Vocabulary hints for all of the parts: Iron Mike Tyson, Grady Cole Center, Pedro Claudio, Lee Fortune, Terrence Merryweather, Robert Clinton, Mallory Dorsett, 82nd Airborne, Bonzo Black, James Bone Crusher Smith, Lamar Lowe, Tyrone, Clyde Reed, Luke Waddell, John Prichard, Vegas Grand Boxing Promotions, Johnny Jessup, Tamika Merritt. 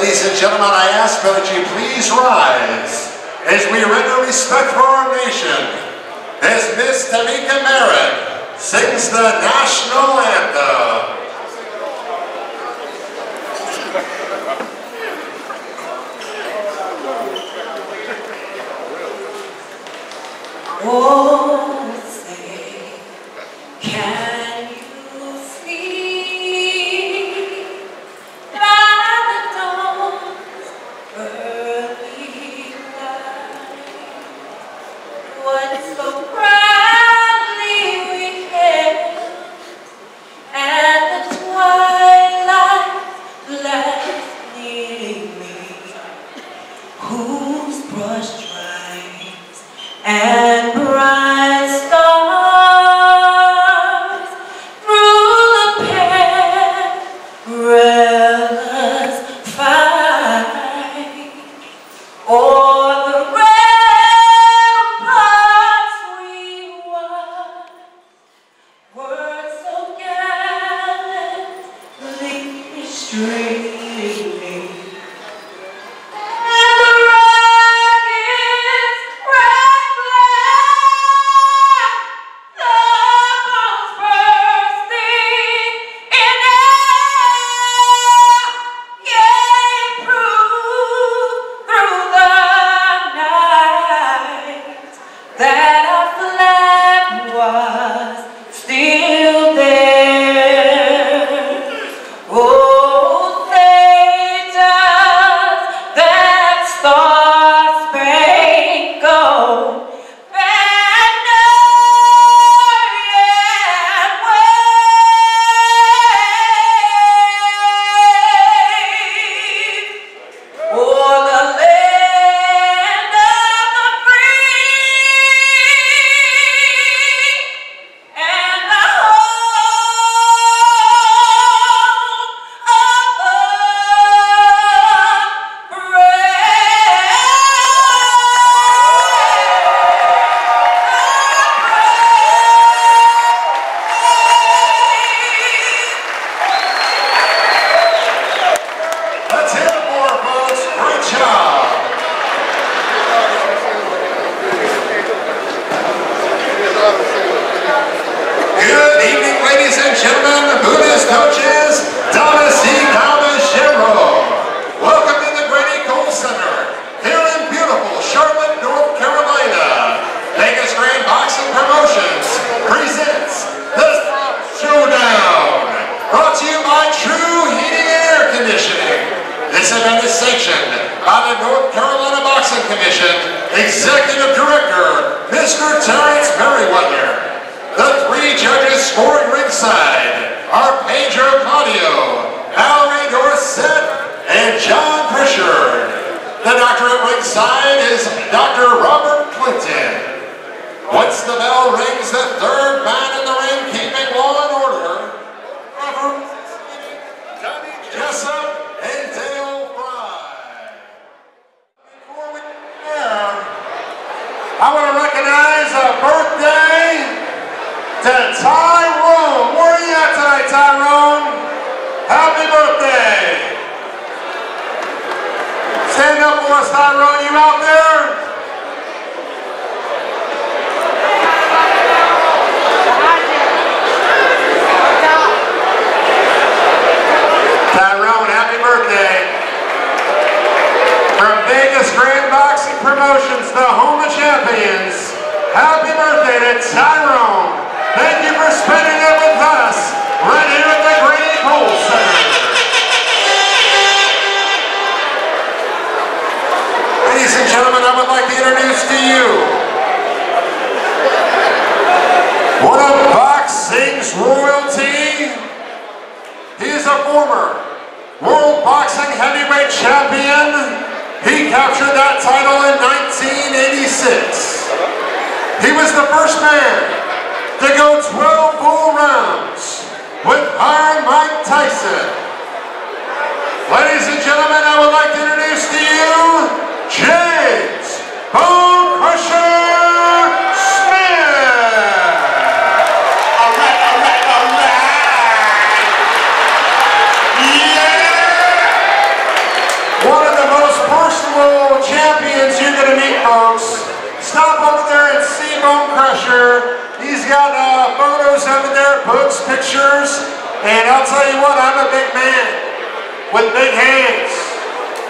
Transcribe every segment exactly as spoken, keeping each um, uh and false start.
Ladies and gentlemen, I ask that you please rise as we render respect for our nation as Miss Tamika Merritt sings the national anthem. Oh, say, can you see that the dawn's early light? What so proudly we hailed at the twilight's last kneeling me, whose brushed stripes and Executive Director, Mister Terrence Merryweather. The three judges scoring ringside are Pedro Claudio, Mallory Dorsett, and John Prichard. The doctor at ringside is Doctor Robert Clinton. Once the bell rings, the third man in the ring keeping law and order, Robert, Johnny Jessup, and Dale. I want to recognize a birthday to Tyrone. Where are you at tonight, Tyrone? Happy birthday. Stand up for us, Tyrone. You out there? Tyrone, happy birthday. From Vegas Grand Boxing Promotions, the home champions, happy birthday to Tyrone. Thank you for spending it with us right here at the Grady Cole Center. Ladies and gentlemen, I would like to introduce to you one of boxing's royalty. He is a former World Boxing Heavyweight Champion. He captured that title in nineteen eighty-six. He was the first man to go twelve full rounds with Iron Mike Tyson. Ladies and gentlemen, I would like to introduce to you James Bone Crusher Smith. All right, all right, all right. Yeah. Crusher. He's got uh, photos of it there, books, pictures, and I'll tell you what, I'm a big man with big hands,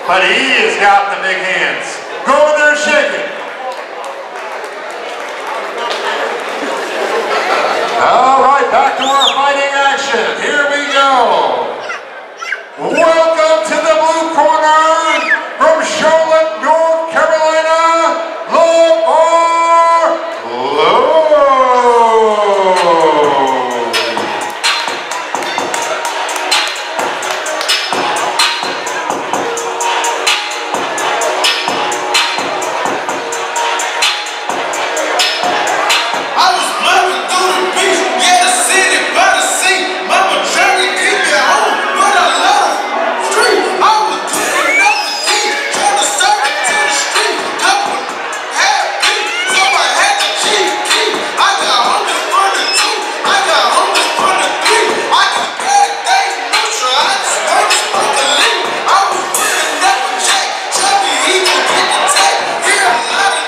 but he has got the big hands. Go in there and shake it. All right, back to our fighting action. Here we go. Welcome to the blue corner from Charlotte, North Carolina, Lamar Lowe. I was blowing through the beach, yeah, the city by the sea. Mama tried to keep me home, but I love the street. I was doing nothing to eat, trying to serve it to the street. I was happy, so I had to keep, keep. I got hungry for the two, I got hungry for the three. I got bad things, neutral, I just heard you smoke a leaf. I was doing nothing, Jack, chubby, he gon' get the tech. Hear a lot of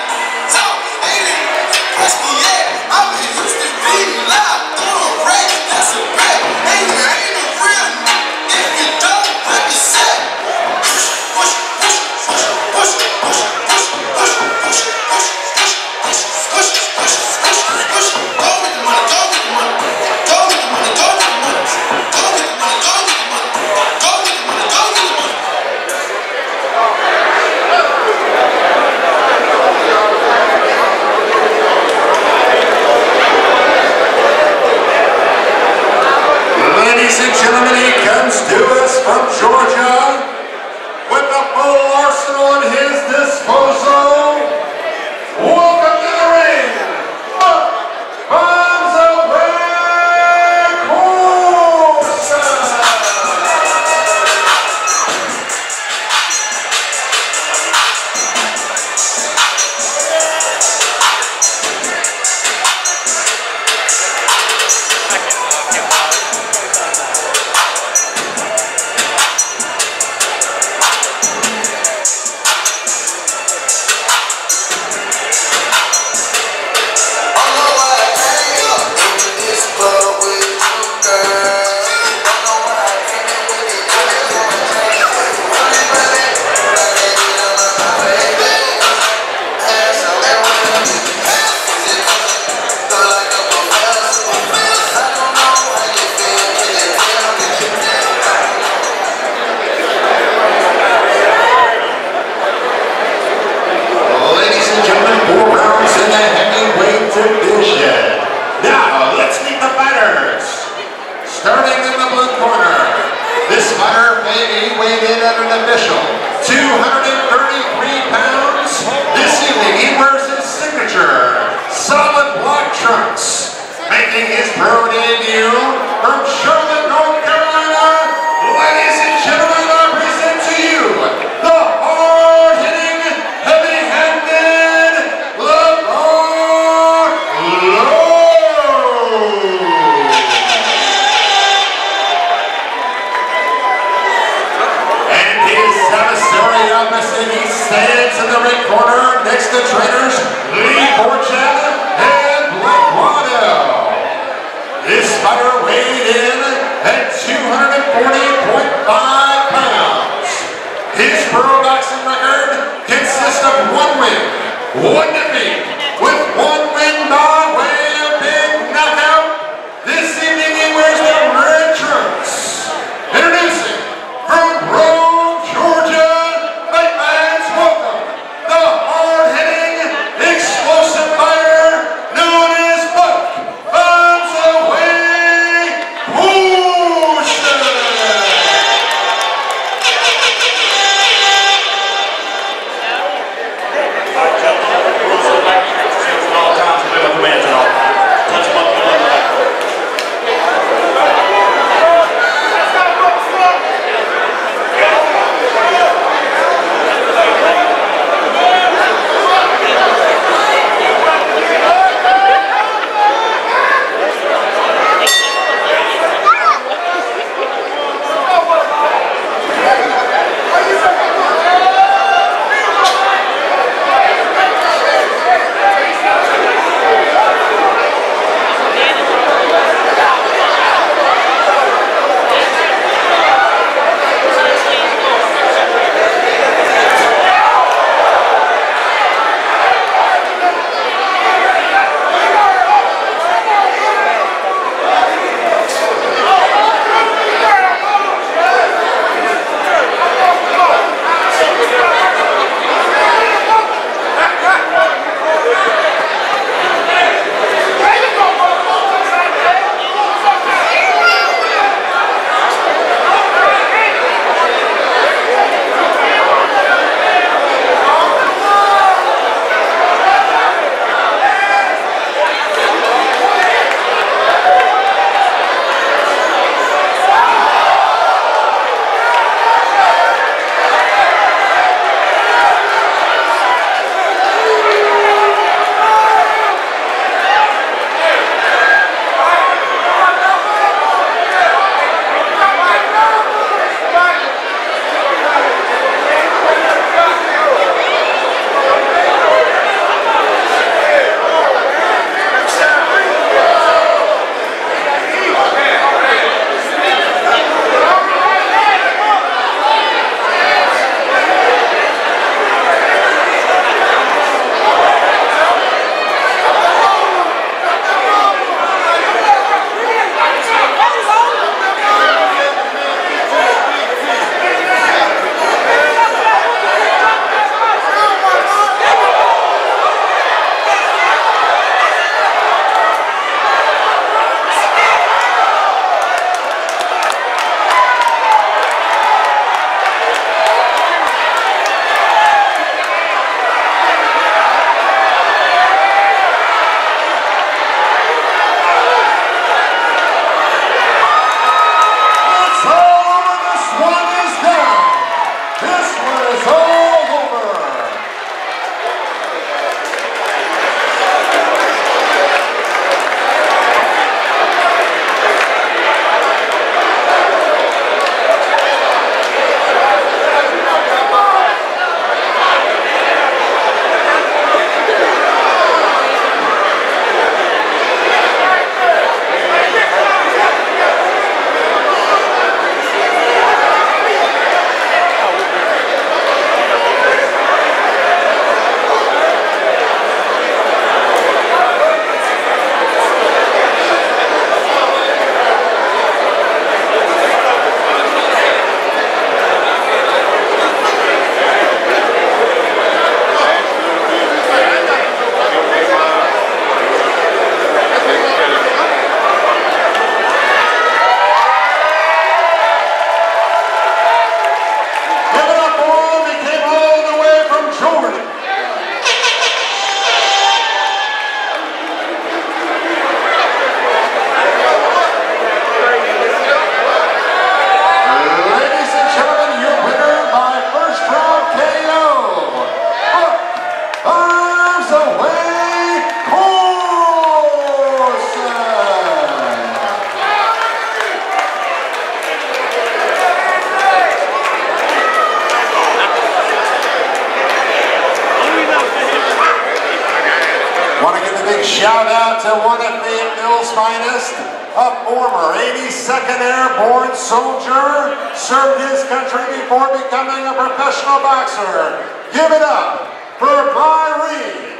talk, ain't it impressed me yet. I'm in Houston, beating loud, throwing racks, that's a rap. Ain't you ain't a real nigga if you don't represent. Push, push, push, push, push, push, push, push, push, push, push, push, push, push, push, push. Go with the money, go with the money, go with the money, go with the money, go with the money, go with the money, go with the money, go with the money. Ladies and gentlemen, he comes to us from Georgia with a full arsenal at his disposal. Welcome to the ring, Bonzo Black I know what I came up in this club with you, girl. I know what I came up with it, girl. Running, running, running, down on my baby. Ass on that woman, ass on that woman. Feel like I'm a vessel. I don't know how you feel, can you feel, can you feel? Ladies and gentlemen, four rounds in the heavyweight division. Now, let's meet the fighters. Starting in the blue corner, this fighter weighed, weighed in at an official two hundred thirty-three pounds. This evening, he wears his signature solid black trunks, making his pro debut from Charlotte, North Carolina. Ladies and gentlemen, I present to you the hard-hitting, heavy-handed Lamar Lowe. And his adversary, obviously, he stands in the red corner next to trainers Lee Fortune and Luke Waddell. This fighter weighed in at two hundred forty point five pounds. His pro boxing record consists of one win, one defeat, with one win by way of big knockout. This evening he wears the red trunks. Introducing from Rome, Georgia, make man's welcome, the hard-hitting, explosive fighter known as Buck Finds a Way Houston. shout out to one of Fayetteville's finest, a former eighty-second Airborne soldier, served his country before becoming a professional boxer. Give it up for Clyde Reed.